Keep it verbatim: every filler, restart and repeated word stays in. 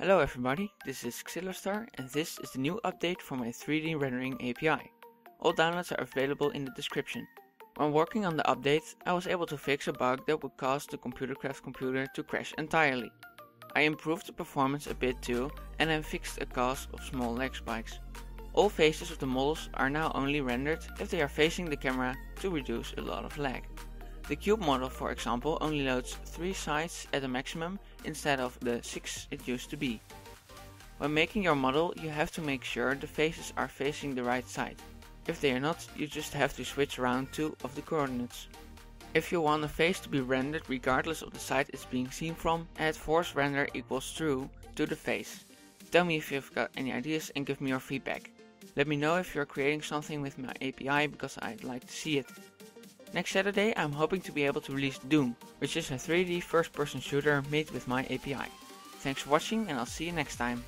Hello everybody, this is Xella, and this is the new update for my three D rendering A P I. All downloads are available in the description. When working on the update, I was able to fix a bug that would cause the ComputerCraft computer to crash entirely. I improved the performance a bit too, and I fixed a cause of small lag spikes. All faces of the models are now only rendered if they are facing the camera to reduce a lot of lag. The cube model, for example, only loads three sides at a maximum instead of the six it used to be. When making your model, you have to make sure the faces are facing the right side. If they are not, you just have to switch around two of the coordinates. If you want a face to be rendered regardless of the side it's being seen from, add force render equals true to the face. Tell me if you've got any ideas and give me your feedback. Let me know if you're creating something with my A P I because I'd like to see it. Next Saturday I'm hoping to be able to release Doom, which is a three D first person shooter made with my A P I. Thanks for watching and I'll see you next time.